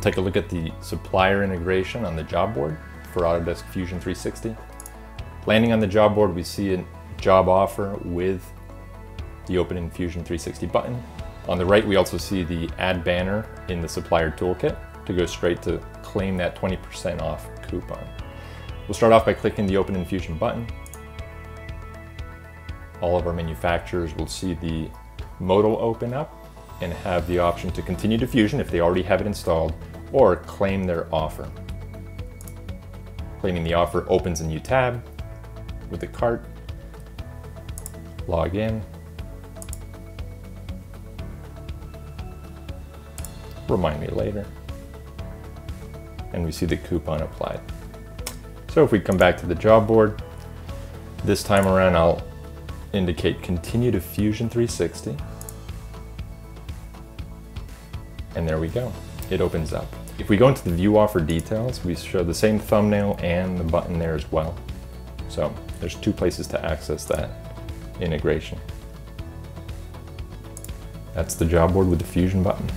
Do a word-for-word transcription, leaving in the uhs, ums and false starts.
We'll take a look at the supplier integration on the job board for Autodesk Fusion three sixty. Landing on the job board, we see a job offer with the Open in Fusion three sixty button. On the right, we also see the Add Banner in the Supplier Toolkit to go straight to claim that twenty percent off coupon. We'll start off by clicking the Open in Fusion button. All of our manufacturers will see the modal open up and have the option to continue to Fusion if they already have it installed, or claim their offer. Claiming the offer opens a new tab with the cart. Log in. Remind me later. And we see the coupon applied. So if we come back to the job board, this time around I'll indicate continue to Fusion three sixty. And there we go, it opens up. If we go into the view offer details, we show the same thumbnail and the button there as well. So there's two places to access that integration. That's the job board with the Fusion button.